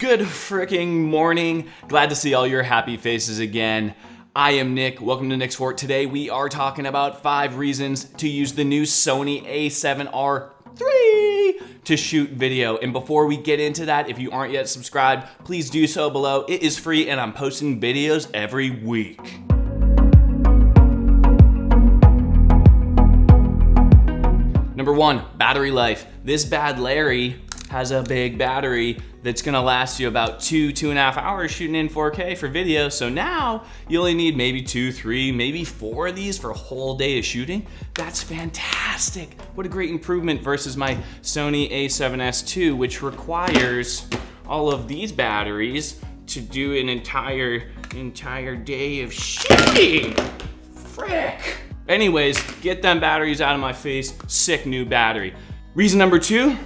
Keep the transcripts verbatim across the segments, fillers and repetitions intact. Good freaking morning. Glad to see all your happy faces again. I am Nick, welcome to Nick's Fort. Today we are talking about five reasons to use the new Sony A seven R three to shoot video. And before we get into that, if you aren't yet subscribed, please do so below. It is free and I'm posting videos every week. Number one, battery life. This bad Larry has a big battery that's gonna last you about two, two and a half hours shooting in four K for video. So now you only need maybe two, three, maybe four of these for a whole day of shooting. That's fantastic. What a great improvement versus my Sony A seven S two, which requires all of these batteries to do an entire, entire day of shooting. Frick. Anyways, get them batteries out of my face. Sick new battery. Reason number two,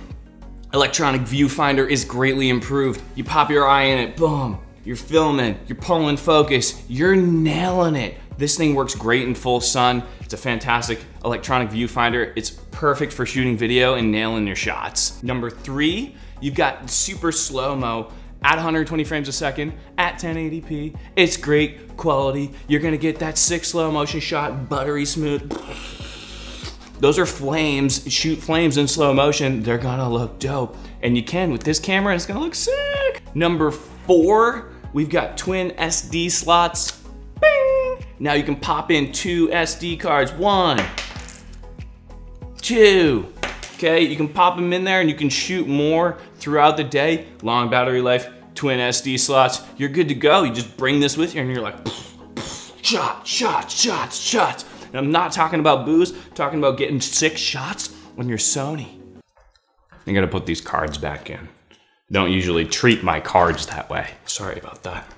electronic viewfinder is greatly improved. You pop your eye in it, boom, you're filming, you're pulling focus, you're nailing it. This thing works great in full sun. It's a fantastic electronic viewfinder. It's perfect for shooting video and nailing your shots. Number three, you've got super slow-mo at one hundred twenty frames a second, at ten eighty p. It's great quality. You're gonna get that sick slow motion shot, buttery smooth. Those are flames, shoot flames in slow motion. They're gonna look dope. And you can with this camera, it's gonna look sick. Number four, we've got twin S D slots. Bing! Now you can pop in two S D cards. One, two. Okay, you can pop them in there and you can shoot more throughout the day. Long battery life, twin S D slots. You're good to go. You just bring this with you and you're like, pff, pff, shot, shot, shot, shot. And I'm not talking about booze, I'm talking about getting six shots on your Sony. I'm gonna put these cards back in. Don't usually treat my cards that way. Sorry about that.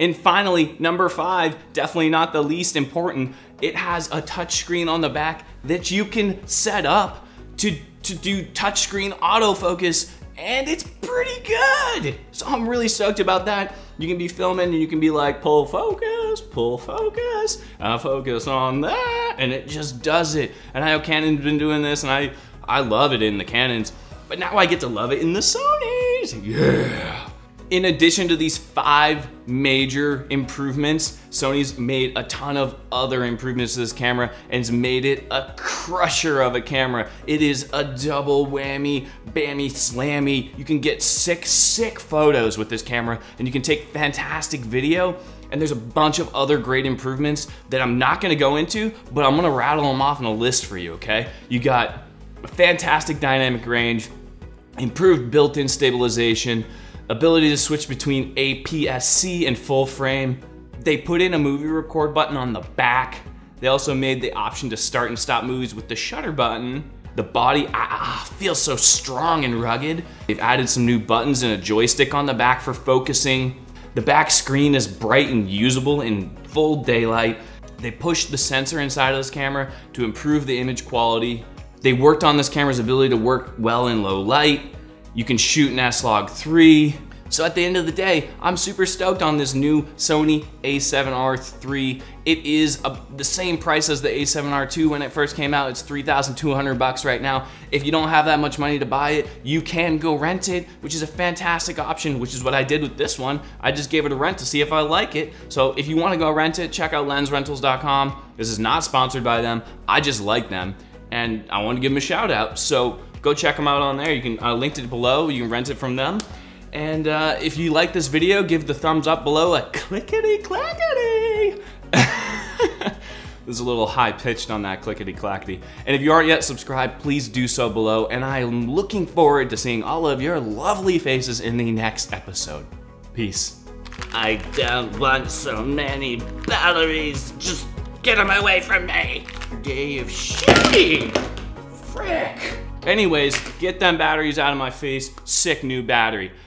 And finally, number five, definitely not the least important, it has a touch screen on the back that you can set up to, to do touchscreen autofocus, and it's pretty good. So I'm really stoked about that. You can be filming and you can be like, pull focus, pull focus, I focus on that, and it just does it. And I know Canon's been doing this, and I, I love it in the Canons, but now I get to love it in the Sonys, yeah. In addition to these five major improvements, Sony's made a ton of other improvements to this camera and it's made it a crusher of a camera. It is a double whammy, bammy, slammy. You can get sick, sick photos with this camera and you can take fantastic video. And there's a bunch of other great improvements that I'm not gonna go into, but I'm gonna rattle them off in a list for you, okay? You got a fantastic dynamic range, improved built-in stabilization, ability to switch between A P S C and full frame. They put in a movie record button on the back. They also made the option to start and stop movies with the shutter button. The body ah, feels so strong and rugged. They've added some new buttons and a joystick on the back for focusing. The back screen is bright and usable in full daylight. They pushed the sensor inside of this camera to improve the image quality. They worked on this camera's ability to work well in low light. You can shoot an S log three. So at the end of the day, I'm super stoked on this new Sony A seven R three. It is a, the same price as the A seven R two when it first came out. It's three thousand two hundred bucks right now. If you don't have that much money to buy it, you can go rent it, which is a fantastic option, which is what I did with this one. I just gave it a rent to see if I like it. So if you wanna go rent it, check out lens rentals dot com. This is not sponsored by them. I just like them and I wanna give them a shout out. So go check them out on there. You can, I linked it below, you can rent it from them. And uh, if you like this video, give the thumbs up below a clickety-clackety. It was a little high-pitched on that clickety-clackety. And if you aren't yet subscribed, please do so below. And I am looking forward to seeing all of your lovely faces in the next episode. Peace. I don't want so many batteries. Just get them away from me. Day of shooting. Frick. Anyways, get them batteries out of my face, sick new battery.